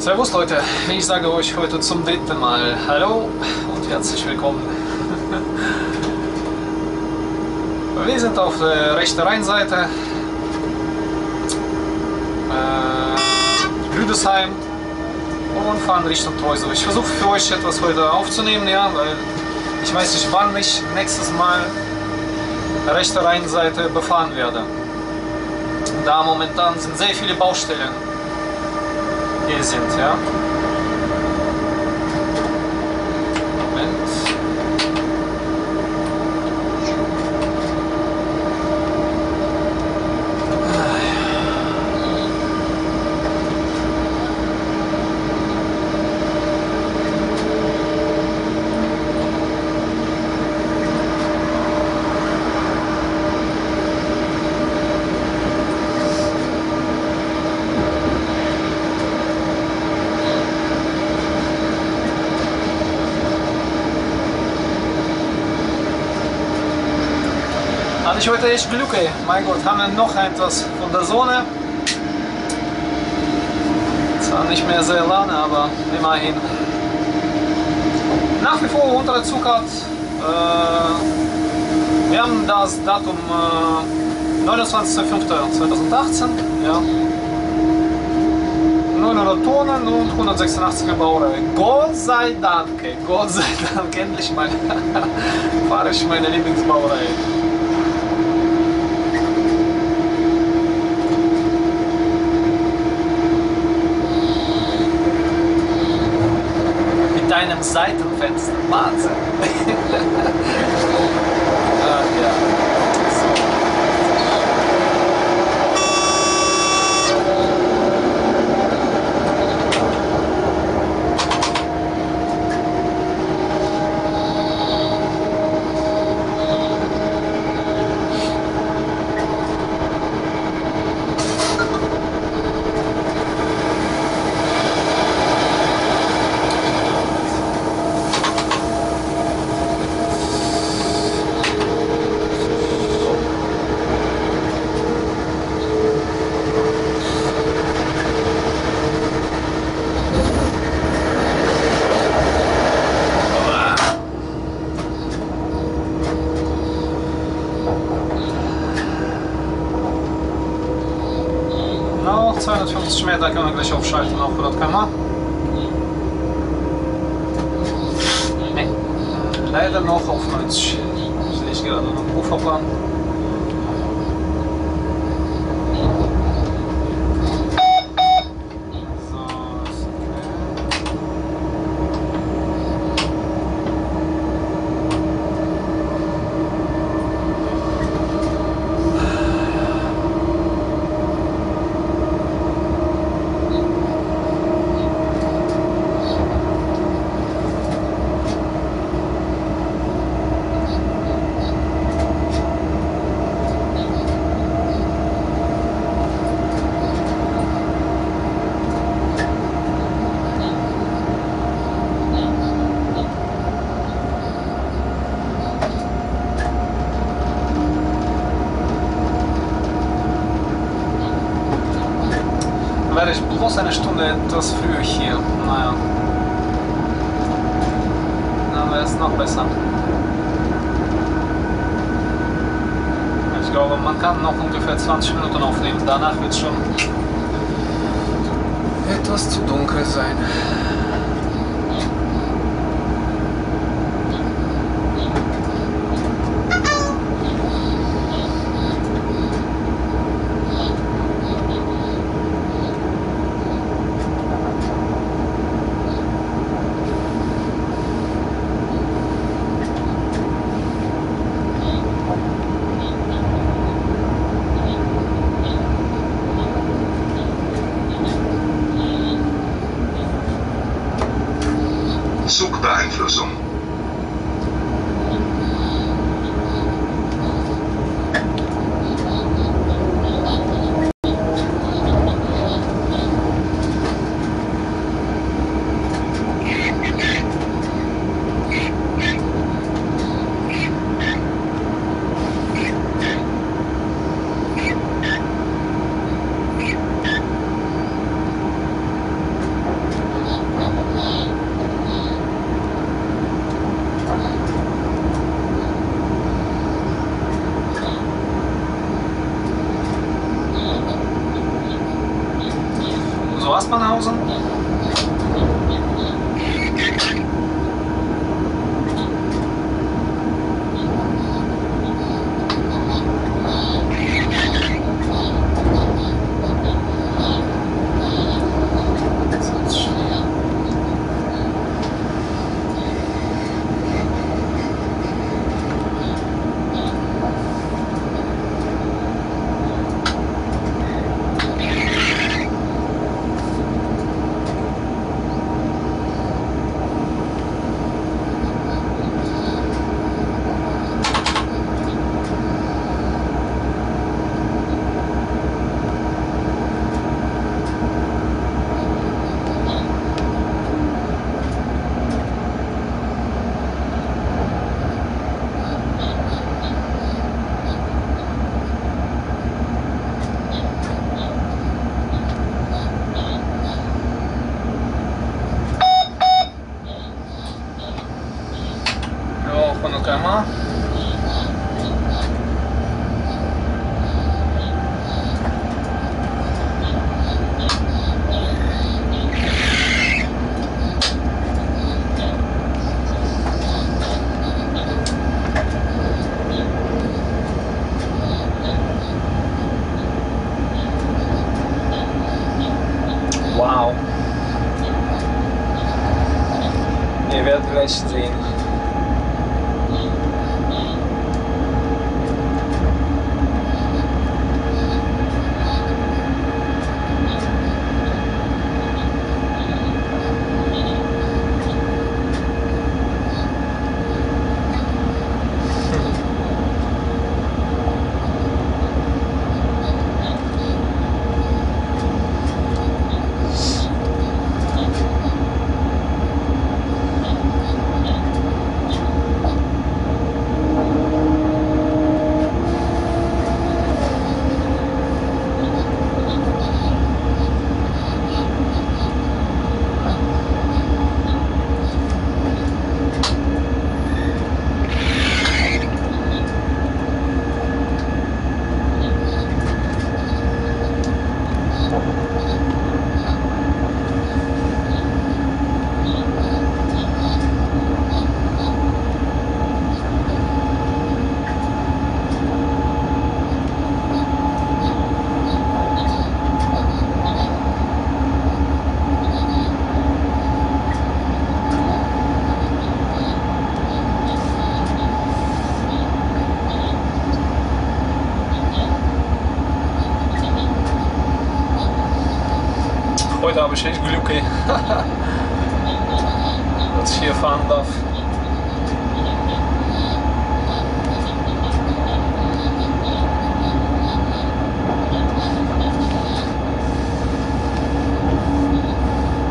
Servus Leute, ich sage euch heute zum dritten Mal Hallo und herzlich willkommen. Wir sind auf der rechten Rheinseite, Rüdesheim, und fahren Richtung Treusow. Ich versuche für euch etwas heute aufzunehmen, ja, weil ich weiß nicht, wann ich nächstes Mal rechte Rheinseite befahren werde. Da momentan sind sehr viele Baustellen hier sind, ja. Moment. Ich heute echt Glück, ey. Mein Gott, haben wir noch etwas von der Sonne. Zwar nicht mehr sehr lange, aber immerhin. Nach wie vor untere Zugfahrt. Wir haben das Datum 29.05.2018. Ja. 900 Tonnen und 186er Baureihe. Gott sei Dank, endlich mal fahre ich meine Lieblingsbaureihe. Einem Seitenfenster, Wahnsinn! Ach ja. Da können wir gleich aufschalten auf 100 km/h. Nee, leider noch auf 90. Sehe ich gerade noch im Uferplan. Ich bin bloß eine Stunde etwas früher hier. Naja. Dann wäre es noch besser. Ich glaube, man kann noch ungefähr 20 Minuten aufnehmen. Danach wird es schon etwas zu dunkel sein. Aspernhausen. Heute habe ich echt Glück, dass ich hier fahren darf.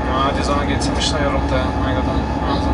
Na, die Sonne geht ziemlich schnell runter. Mein Gott, also.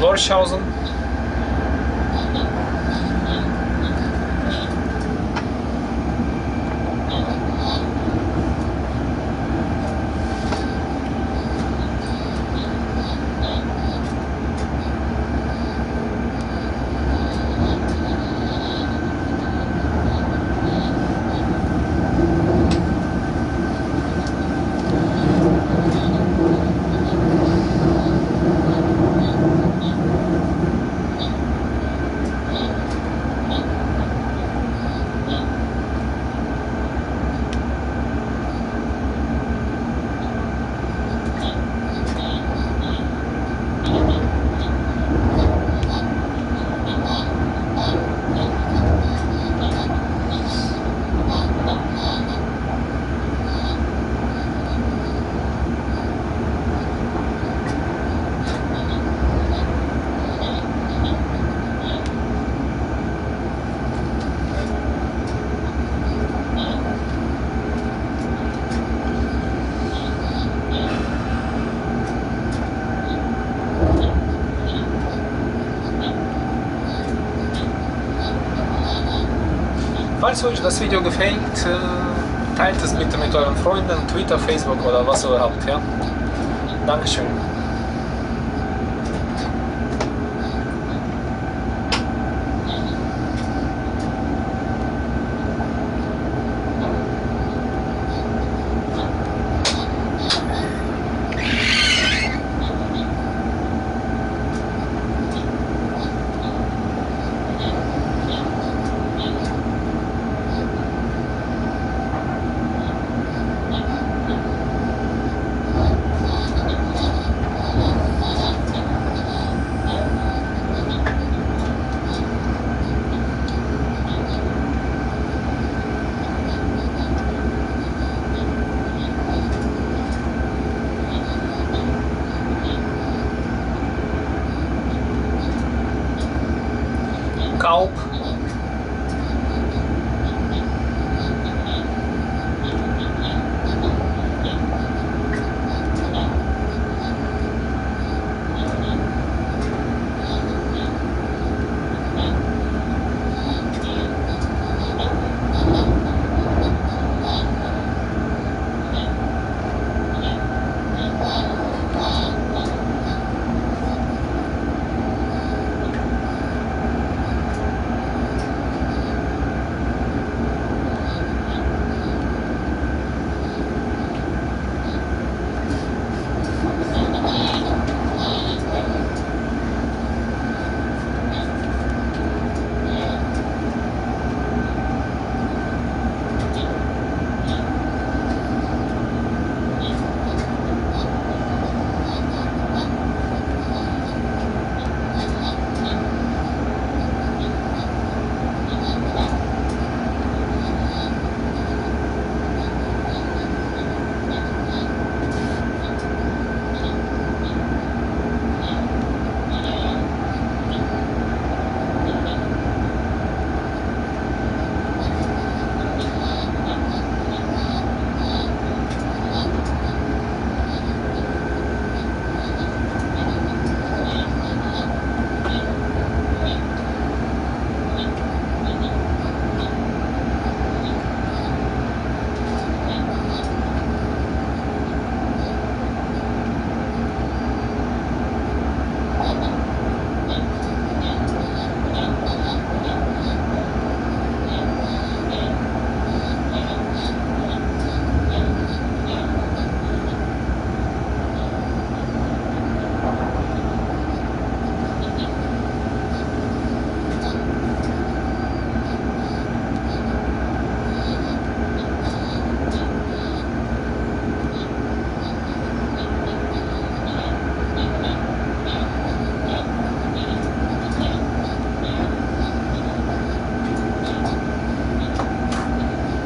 Lorschhausen. Falls euch das Video gefällt, teilt es bitte mit euren Freunden, Twitter, Facebook oder was ihr habt, ja? Dankeschön.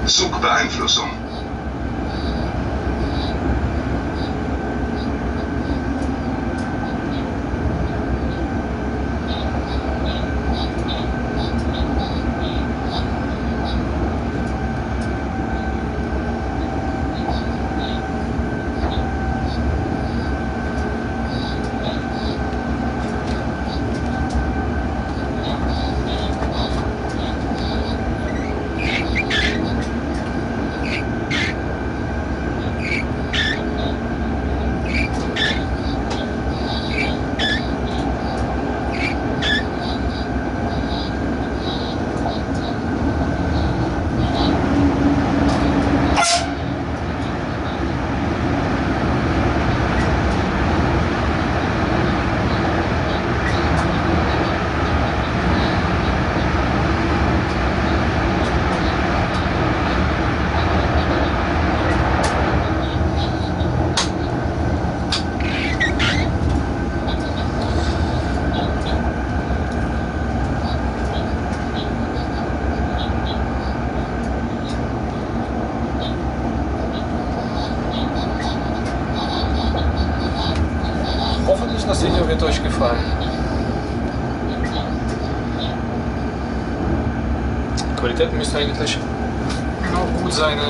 Zugbeeinflussung. Braubach. Die Qualitäten müssen eigentlich noch gut sein. Ne?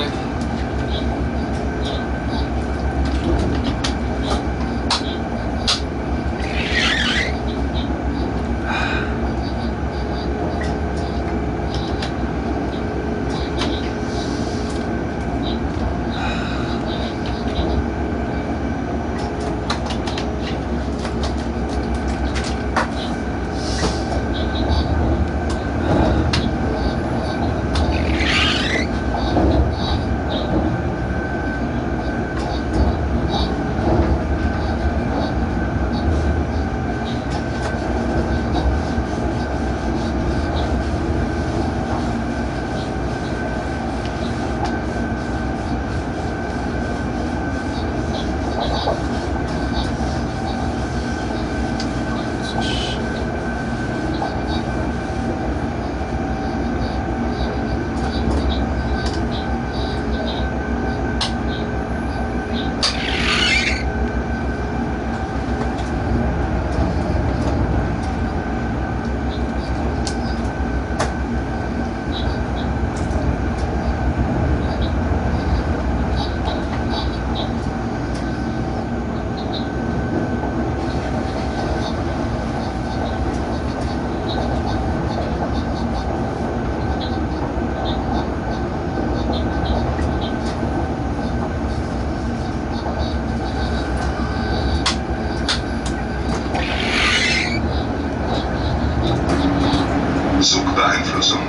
Zugbeeinflussung,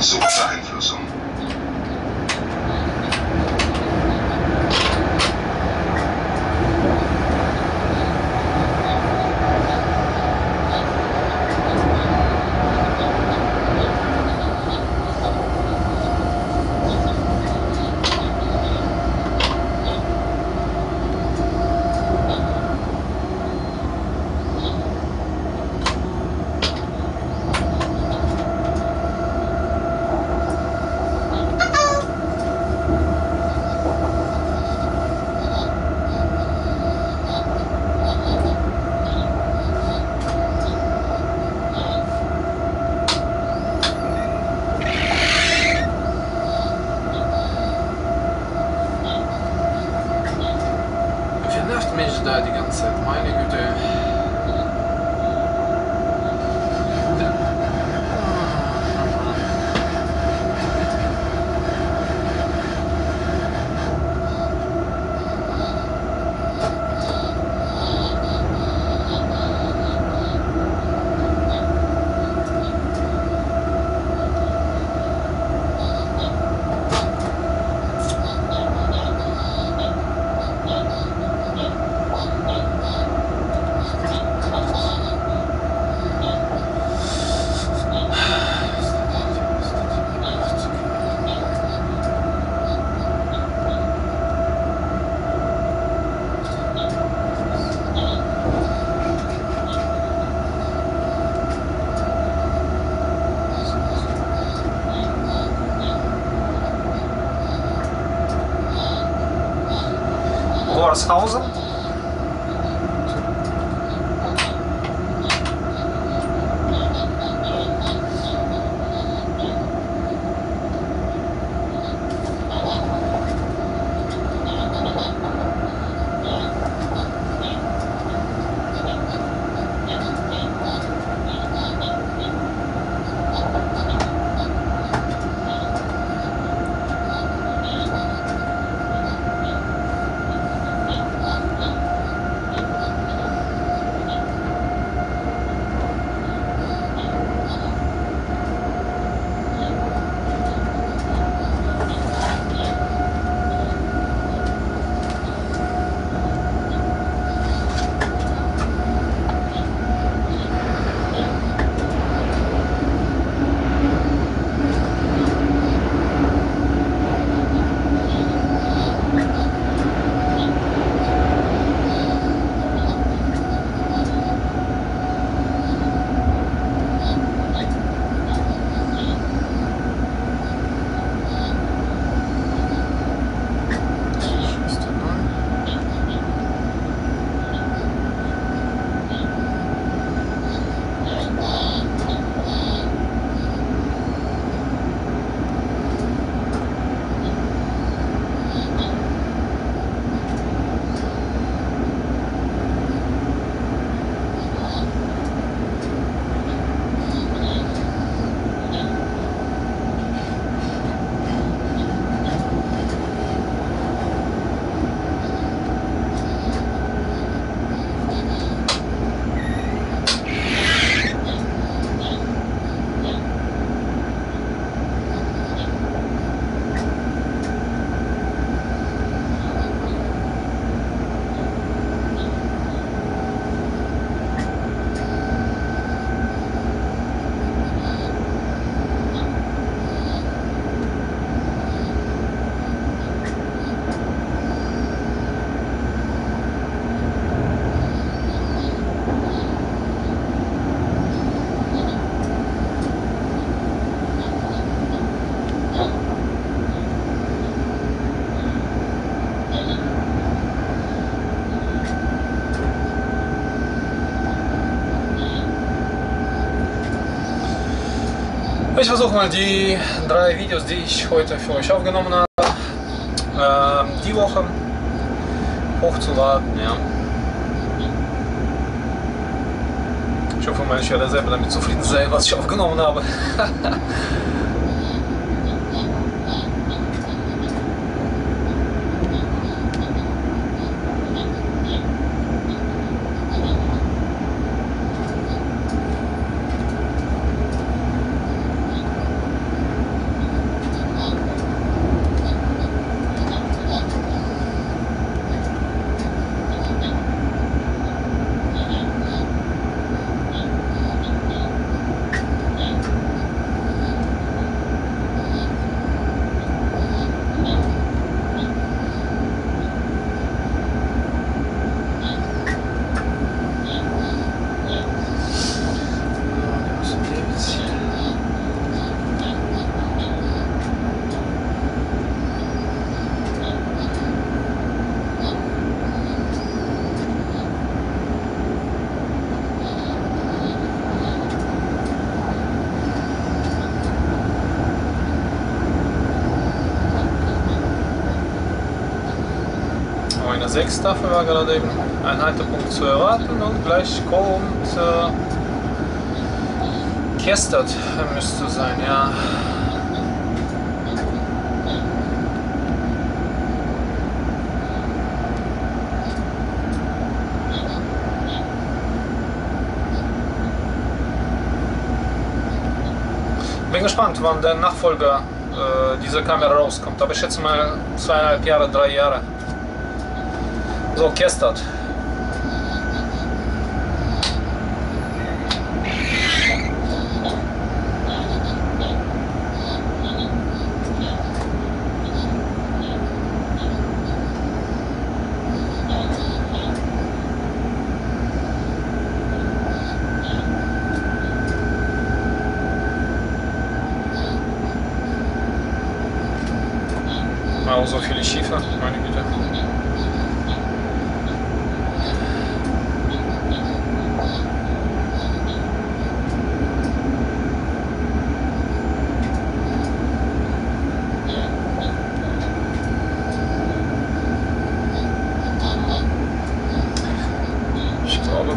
Zugbeeinflussung. Hause. Ich versuche mal die drei Videos, die ich heute für euch aufgenommen habe, die Woche hochzuladen. Ja. Ich hoffe mal, ich werde selber damit zufrieden sein, was ich aufgenommen habe. Dafür war gerade eben ein Haltepunkt zu erwarten und gleich kommt Kestert müsste sein, ja. Bin gespannt, wann der Nachfolger dieser Kamera rauskommt, aber ich schätze mal 2,5 Jahre, 3 Jahre. So, Kestert. Auch so viele Schiefer, meine Güte.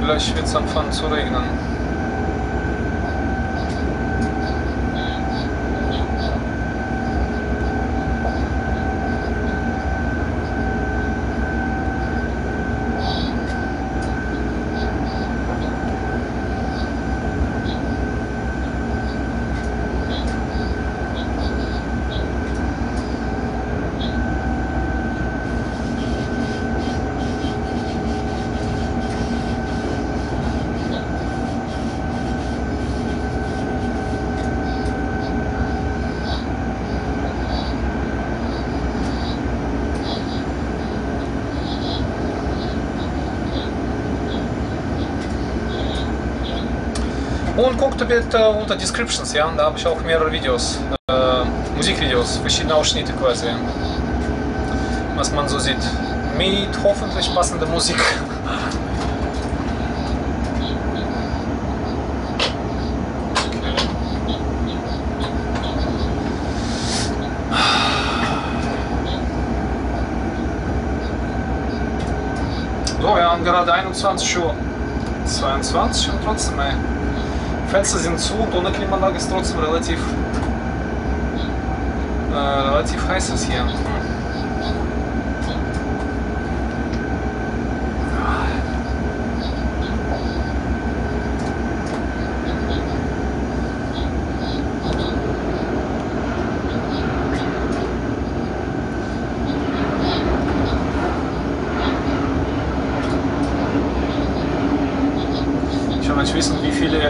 Gleich wird es anfangen zu regnen. Und guckt bitte unter Descriptions, ja, da habe ich auch mehrere Videos, Musikvideos, verschiedene Ausschnitte quasi, was man so sieht, mit hoffentlich passender Musik. Okay. So, wir haben gerade 21:22 Uhr und trotzdem, ey. Fenster sind zu und ohne Klimaanlage ist trotzdem relativ heiß es hier. Ich will nicht wissen, wie viele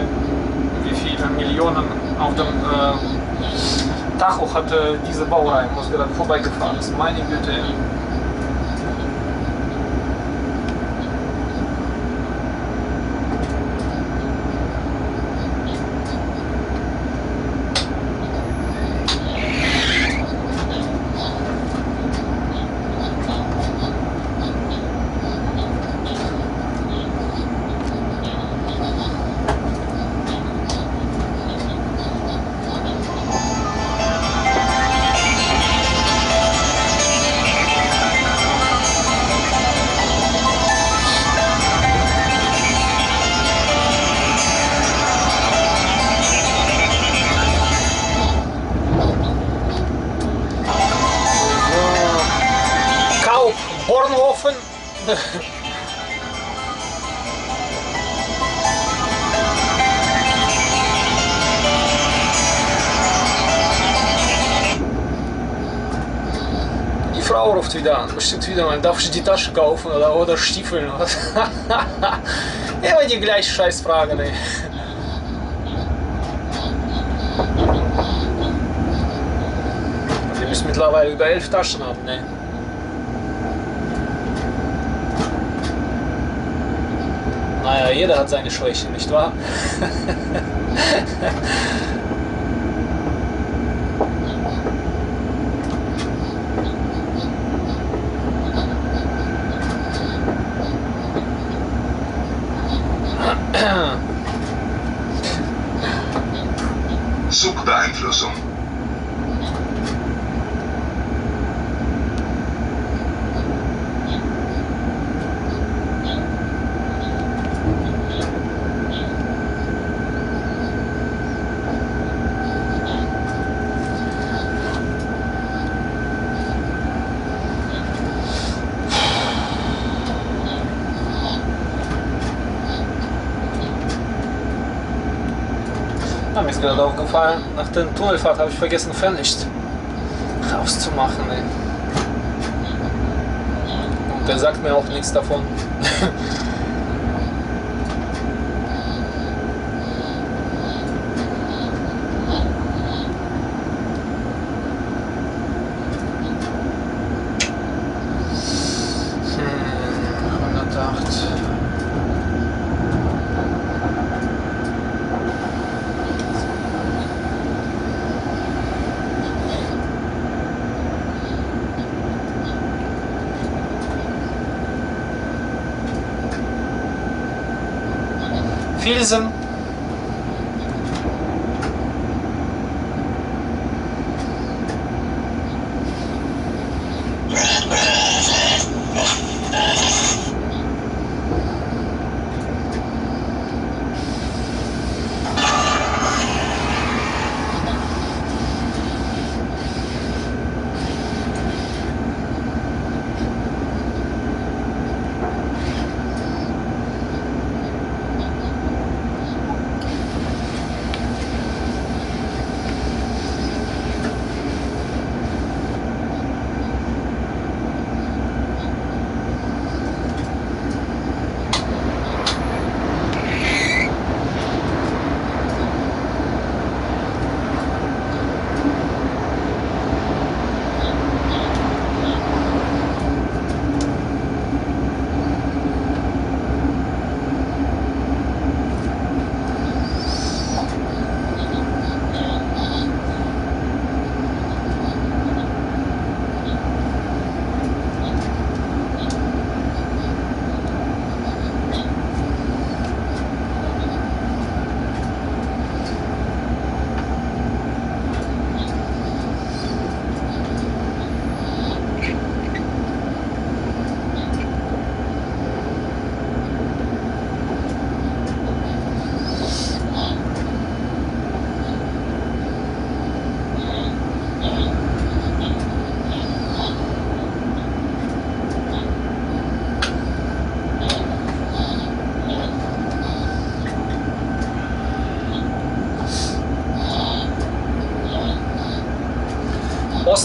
Millionen auf dem Tacho hatte diese Baureihe, muss gerade vorbeigefahren ist. Meine Güte. Die Frau ruft wieder an, bestimmt wieder, man darf sich die Tasche kaufen oder Stiefeln oder was. Immer die gleiche Scheißfrage, ne? Wir müssen mittlerweile über 11 Taschen haben, ne? Naja, jeder hat seine Schwächen, nicht wahr? Zugbeeinflussung. Mir ist gerade aufgefallen, nach der Tunnelfahrt habe ich vergessen, Fernlicht rauszumachen. Ey. Und der sagt mir auch nichts davon. Pilsen.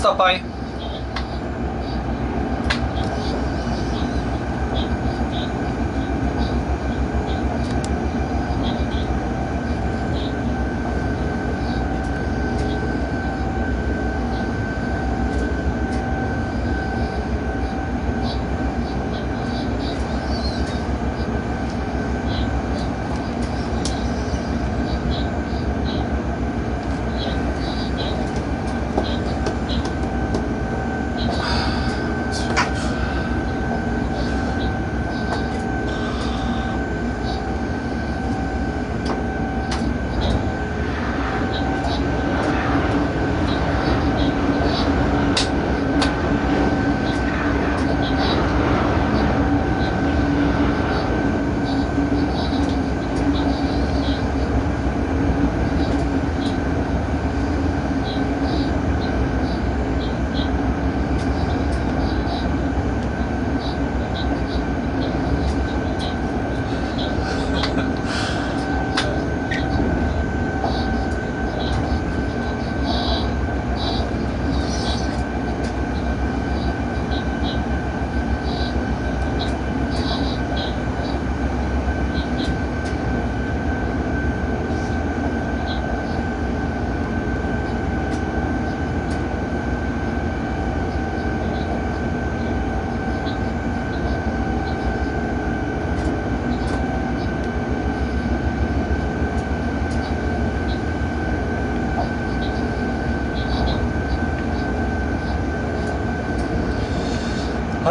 Dabei.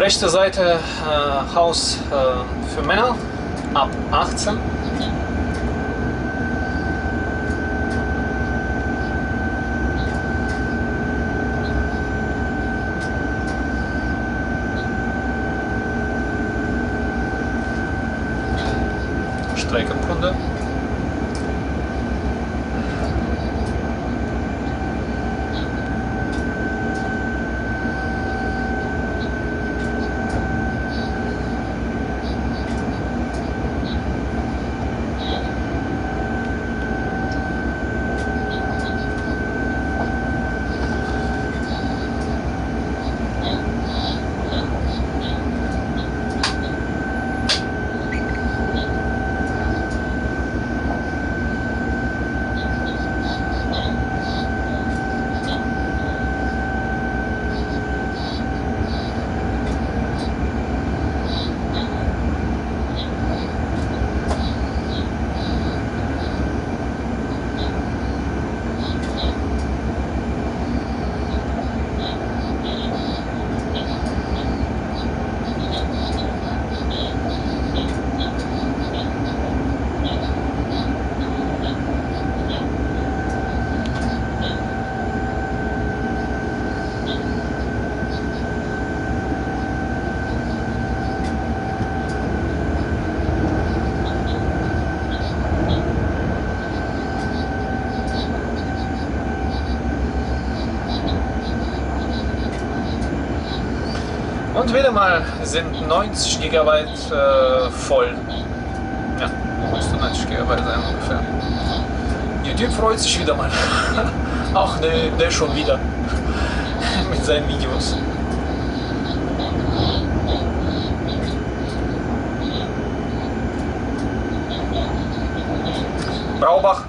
Rechte Seite Haus für Männer ab 18. Streckenkunde. Und wieder mal sind 90 GB voll. Ja, müsste 90 GB sein ungefähr. YouTube freut sich wieder mal. Auch der schon wieder mit seinen Videos. Braubach.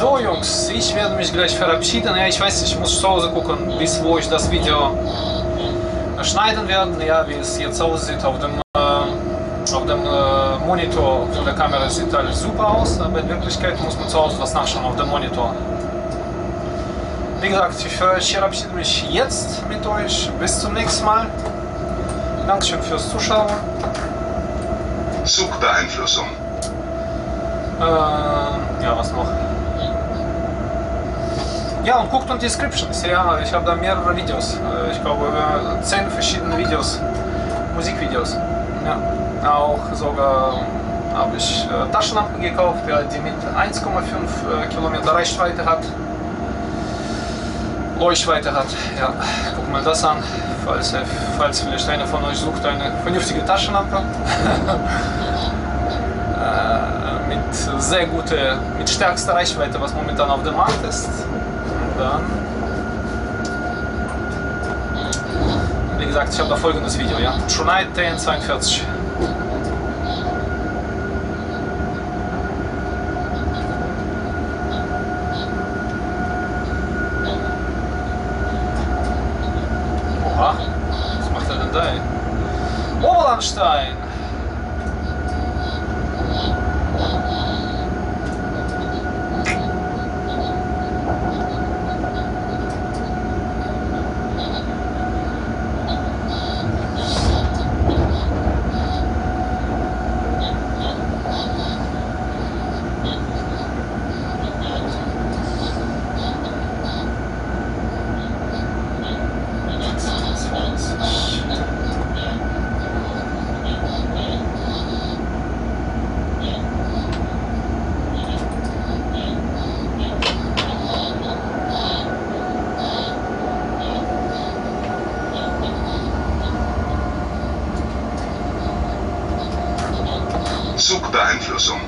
So Jungs, ich werde mich gleich verabschieden. Ja, ich weiß, ich muss zu Hause gucken, bis wo ich das Video schneiden werde. Ja, wie es jetzt aussieht auf dem Monitor von der Kamera sieht alles super aus, aber in Wirklichkeit muss man zu Hause was nachschauen auf dem Monitor. Wie gesagt, ich verabschiede mich jetzt mit euch. Bis zum nächsten Mal. Dankeschön fürs Zuschauen. Zugbeeinflussung. Ja, was noch? Ja, und guckt und Descriptions, ja, ich habe da mehrere Videos, ich glaube 10 verschiedene Videos, Musikvideos, ja, auch sogar habe ich Taschenlampen gekauft, die mit 1,5 Kilometer Reichweite hat, ja, guckt mal das an, falls vielleicht einer von euch sucht, eine vernünftige Taschenlampe, mit sehr guter, mit stärkster Reichweite, was momentan auf dem Markt ist. Dann. Wie gesagt, ich habe da folgendes Video, ja. Schonheit TN42. Zugbeeinflussung.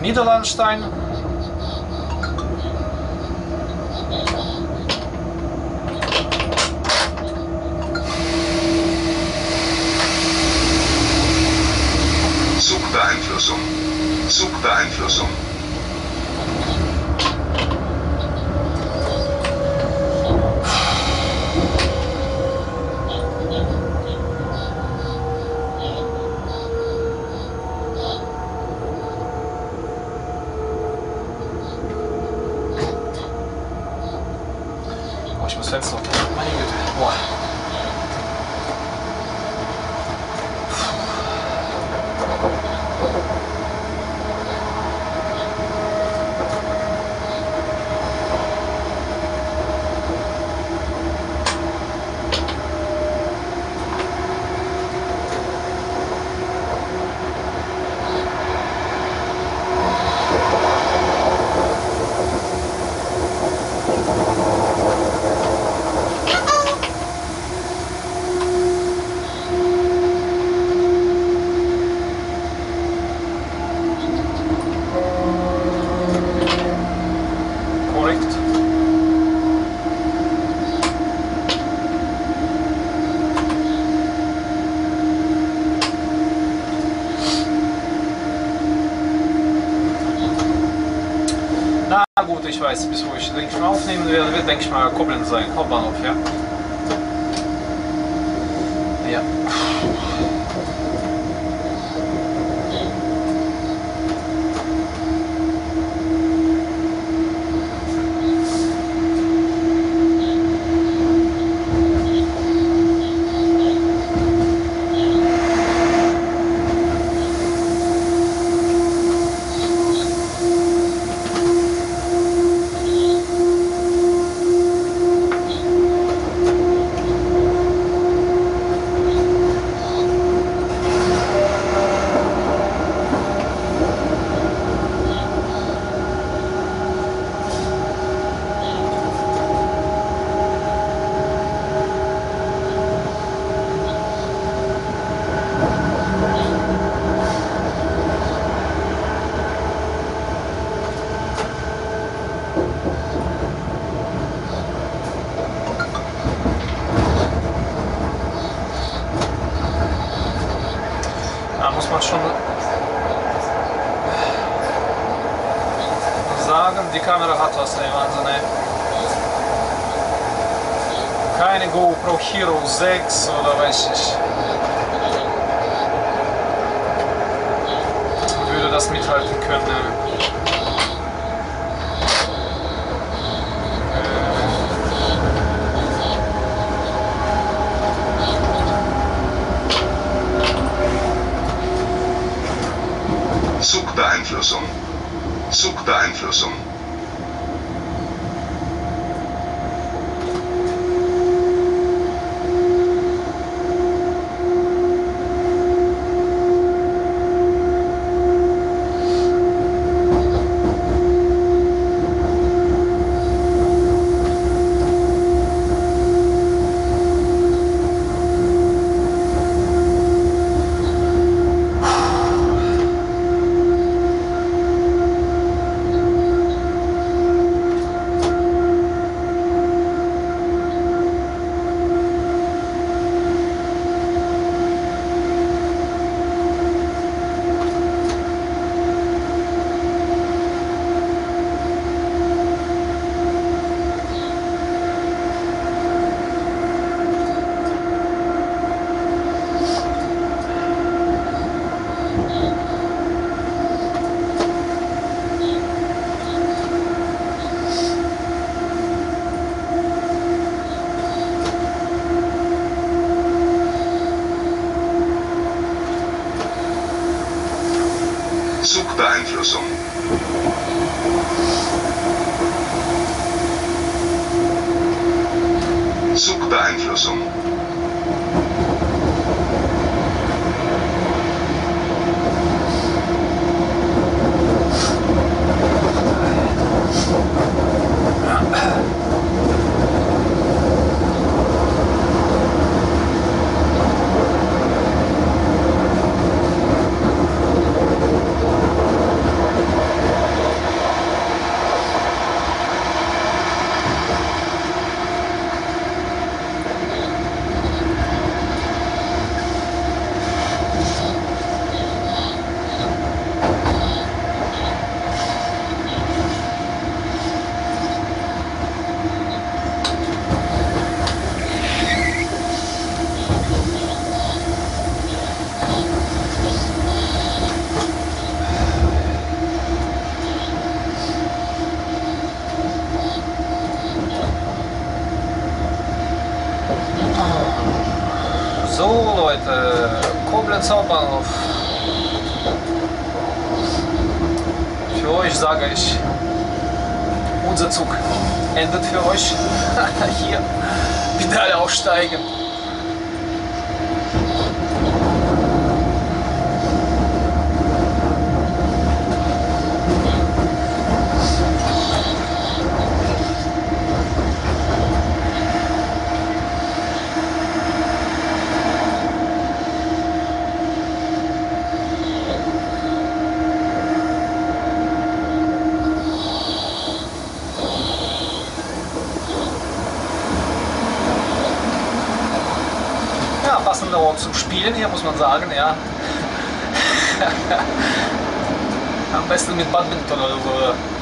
Niederlandstein. Zugbeeinflussung. Zugbeeinflussung. Ich weiß, bis wo ich denke mal aufnehmen werde, wird denke ich mal Koblenz sein, Hauptbahnhof, ja. Ja. Hero 6 oder weiß ich, würde das mithalten können. Zugbeeinflussung. Zugbeeinflussung. Zugbeeinflussung. Zugbeeinflussung. So Leute, Koblenz Hauptbahnhof. Für euch sage ich, unser Zug endet für euch. Hier, bitte alle aussteigen. Passender Ort zum Spielen hier, muss man sagen, ja. Am besten mit Badminton oder so.